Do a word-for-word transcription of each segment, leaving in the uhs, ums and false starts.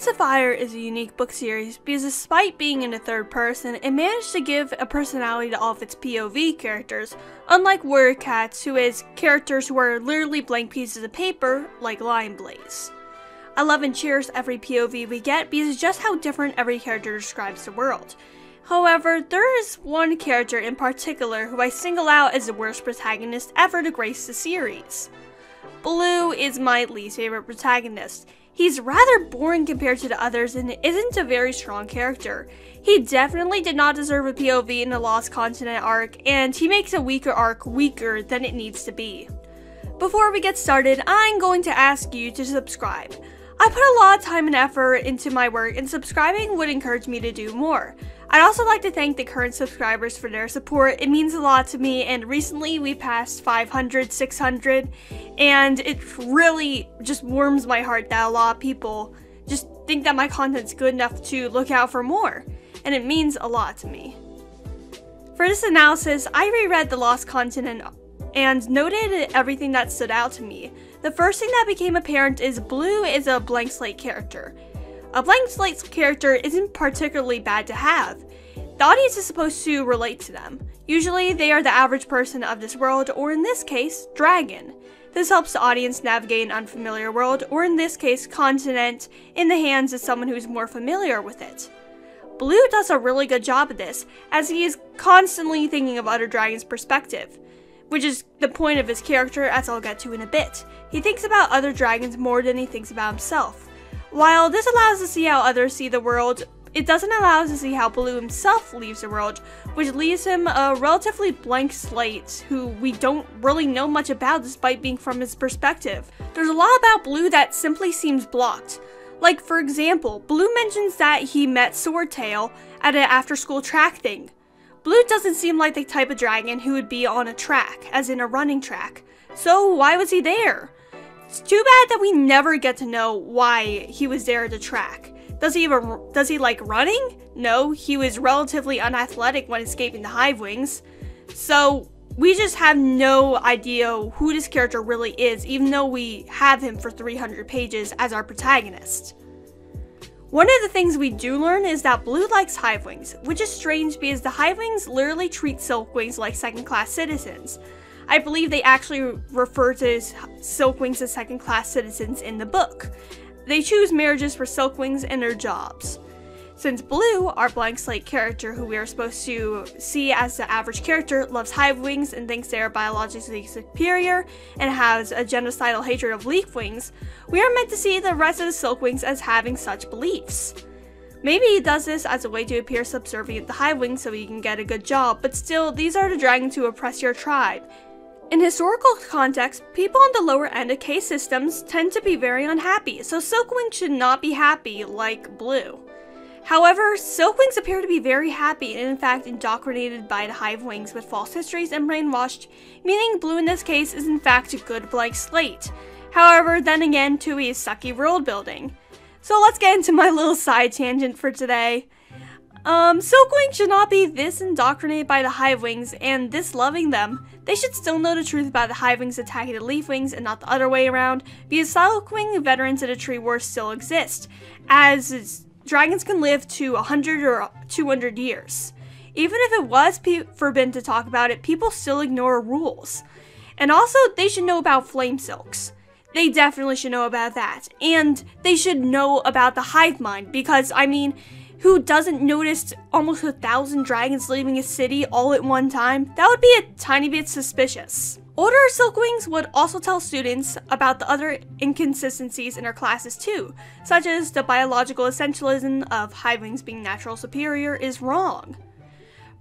Wings of Fire is a unique book series because despite being in a third person, it managed to give a personality to all of its P O V characters, unlike Warrior Cats, who is characters who are literally blank pieces of paper, like Lionblaze. I love and cherish every P O V we get because it's just how different every character describes the world. However, there is one character in particular who I single out as the worst protagonist ever to grace the series. Blue is my least favorite protagonist. He's rather boring compared to the others and isn't a very strong character. He definitely did not deserve a P O V in the Lost Continent arc, and he makes a weaker arc weaker than it needs to be. Before we get started, I'm going to ask you to subscribe. I put a lot of time and effort into my work, and subscribing would encourage me to do more. I'd also like to thank the current subscribers for their support. It means a lot to me, and recently we passed five hundred, six hundred, and it really just warms my heart that a lot of people just think that my content's good enough to look out for more, and it means a lot to me. For this analysis, I reread The Lost Continent and noted everything that stood out to me. The first thing that became apparent is Blue is a blank slate character. A blank slate character isn't particularly bad to have. The audience is supposed to relate to them. Usually they are the average person of this world, or in this case, dragon. This helps the audience navigate an unfamiliar world, or in this case, continent, in the hands of someone who is more familiar with it. Blue does a really good job of this, as he is constantly thinking of other dragons' perspective, which is the point of his character, as I'll get to in a bit. He thinks about other dragons more than he thinks about himself. While this allows us to see how others see the world, it doesn't allow us to see how Blue himself leaves the world, which leaves him a relatively blank slate who we don't really know much about despite being from his perspective. There's a lot about Blue that simply seems blocked. Like, for example, Blue mentions that he met Swordtail at an after-school track thing. Blue doesn't seem like the type of dragon who would be on a track, as in a running track. So why was he there? It's too bad that we never get to know why he was there at the track. Does he even, does he like running? No, he was relatively unathletic when escaping the HiveWings. So we just have no idea who this character really is, even though we have him for three hundred pages as our protagonist. One of the things we do learn is that Blue likes HiveWings, which is strange because the HiveWings literally treat SilkWings like second-class citizens. I believe they actually refer to SilkWings as second-class citizens in the book. They choose marriages for SilkWings and their jobs. Since Blue, our blank slate character who we are supposed to see as the average character, loves HiveWings and thinks they are biologically superior and has a genocidal hatred of LeafWings, we are meant to see the rest of the SilkWings as having such beliefs. Maybe he does this as a way to appear subservient to HiveWings so he can get a good job, but still, these are the dragons who oppress your tribe. In historical context, people on the lower end of caste systems tend to be very unhappy, so SilkWings should not be happy like Blue. However, SilkWings appear to be very happy and in fact indoctrinated by the HiveWings with false histories and brainwashed, meaning Blue in this case is in fact a good blank slate. However, then again, Tui is sucky world building. So let's get into my little side tangent for today. Um, SilkWings should not be this indoctrinated by the HiveWings and this loving them. They should still know the truth about the HiveWings attacking the LeafWings and not the other way around, because SilkWing veterans of the Tree Wars still exist, as dragons can live to one hundred or two hundred years. Even if it was pe- forbidden to talk about it, people still ignore rules. And also, they should know about Flamesilks. They definitely should know about that. And they should know about the hive mind, because, I mean, who doesn't notice almost a thousand dragons leaving a city all at one time? That would be a tiny bit suspicious. Older SilkWings would also tell students about the other inconsistencies in their classes too, such as the biological essentialism of HiveWings being natural superior is wrong.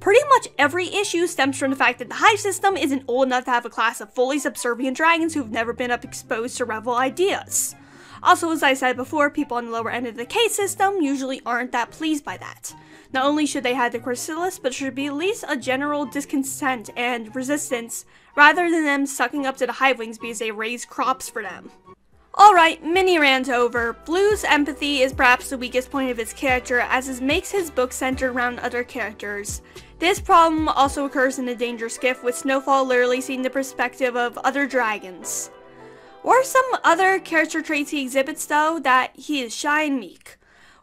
Pretty much every issue stems from the fact that the hive system isn't old enough to have a class of fully subservient dragons who've never been up exposed to rebel ideas. Also, as I said before, people on the lower end of the K system usually aren't that pleased by that. Not only should they have the Chrysalis, but should be at least a general discontent and resistance, rather than them sucking up to the HiveWings because they raise crops for them. Alright, mini rant over. Blue's empathy is perhaps the weakest point of his character, as it makes his book centered around other characters. This problem also occurs in the Danger Skiff, with Snowfall literally seeing the perspective of other dragons. Or some other character traits he exhibits though, that he is shy and meek.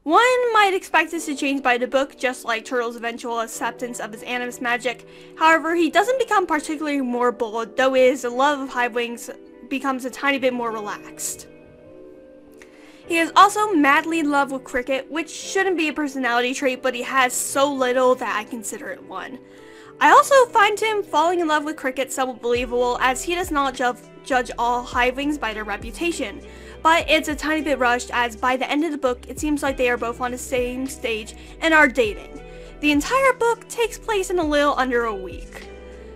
One might expect this to change by the book, just like Turtle's eventual acceptance of his animus magic. However, he doesn't become particularly more bold, though his love of HiveWings becomes a tiny bit more relaxed. He is also madly in love with Cricket, which shouldn't be a personality trait, but he has so little that I consider it one. I also find him falling in love with Cricket somewhat believable, as he does not ju judge all HiveWings by their reputation. But it's a tiny bit rushed, as by the end of the book, it seems like they are both on the same stage and are dating. The entire book takes place in a little under a week.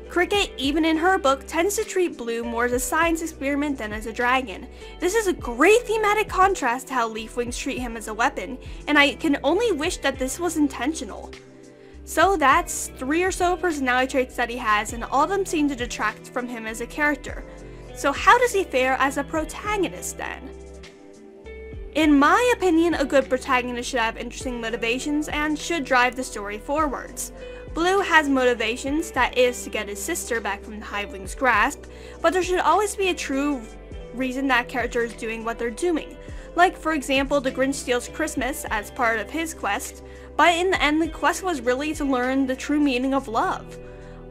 Cricket, even in her book, tends to treat Blue more as a science experiment than as a dragon. This is a great thematic contrast to how LeafWings treat him as a weapon, and I can only wish that this was intentional. So that's three or so personality traits that he has, and all of them seem to detract from him as a character. So how does he fare as a protagonist then? In my opinion, a good protagonist should have interesting motivations and should drive the story forwards. Blue has motivations, that is, to get his sister back from the HiveWings' grasp, but there should always be a true reason that character is doing what they're doing. Like, for example, the Grinch steals Christmas as part of his quest, but in the end the quest was really to learn the true meaning of love.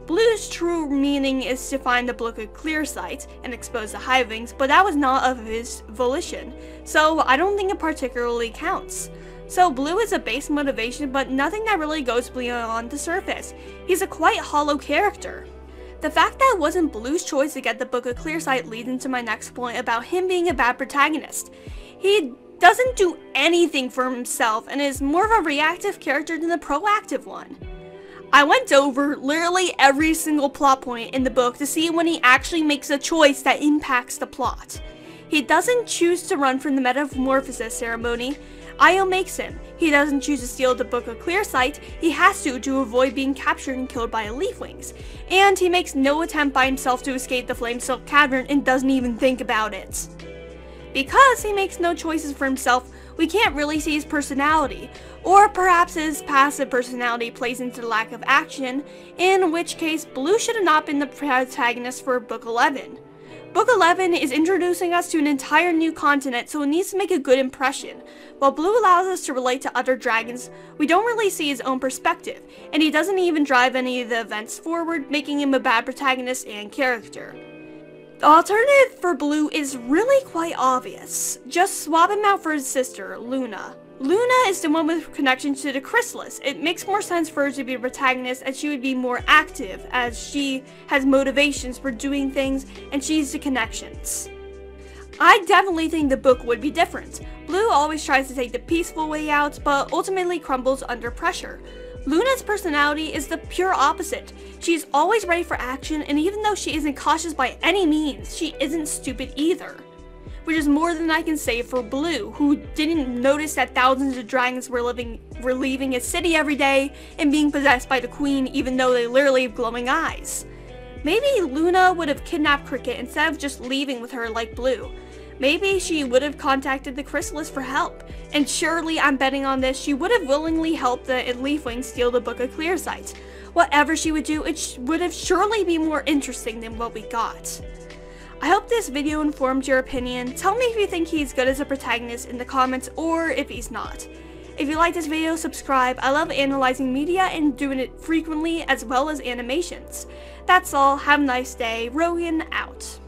Blue's true meaning is to find the book of Clearsight and expose the HiveWings, but that was not of his volition, so I don't think it particularly counts. So Blue is a base motivation, but nothing that really goes beyond the surface. He's a quite hollow character. The fact that it wasn't Blue's choice to get the Book of Clearsight leads into my next point about him being a bad protagonist. He doesn't do anything for himself and is more of a reactive character than a proactive one. I went over literally every single plot point in the book to see when he actually makes a choice that impacts the plot. He doesn't choose to run from the Metamorphosis Ceremony. Io makes him. He doesn't choose to steal the Book of Clearsight. He has to to avoid being captured and killed by LeafWings. And he makes no attempt by himself to escape the Flamesilk Cavern and doesn't even think about it. Because he makes no choices for himself, we can't really see his personality. Or perhaps his passive personality plays into the lack of action, in which case Blue should have not been the protagonist for Book eleven. Book eleven is introducing us to an entire new continent, so it needs to make a good impression. While Blue allows us to relate to other dragons, we don't really see his own perspective, and he doesn't even drive any of the events forward, making him a bad protagonist and character. The alternative for Blue is really quite obvious. Just swap him out for his sister, Luna. Luna is the one with connection to the Chrysalis. It makes more sense for her to be a protagonist, as she would be more active, as she has motivations for doing things and she's the connections. I definitely think the book would be different. Blue always tries to take the peaceful way out, but ultimately crumbles under pressure. Luna's personality is the pure opposite. She's always ready for action, and even though she isn't cautious by any means, she isn't stupid either. Which is more than I can say for Blue, who didn't notice that thousands of dragons were, living, were leaving his city every day and being possessed by the queen, even though they literally have glowing eyes. Maybe Luna would have kidnapped Cricket instead of just leaving with her like Blue. Maybe she would have contacted the Chrysalis for help, and surely I'm betting on this, she would have willingly helped the LeafWings steal the Book of Clearsight. Whatever she would do, it sh would have surely be more interesting than what we got. I hope this video informed your opinion. Tell me if you think he's good as a protagonist in the comments or if he's not. If you like this video, subscribe. I love analyzing media and doing it frequently, as well as animations. That's all, have a nice day. Rogan out.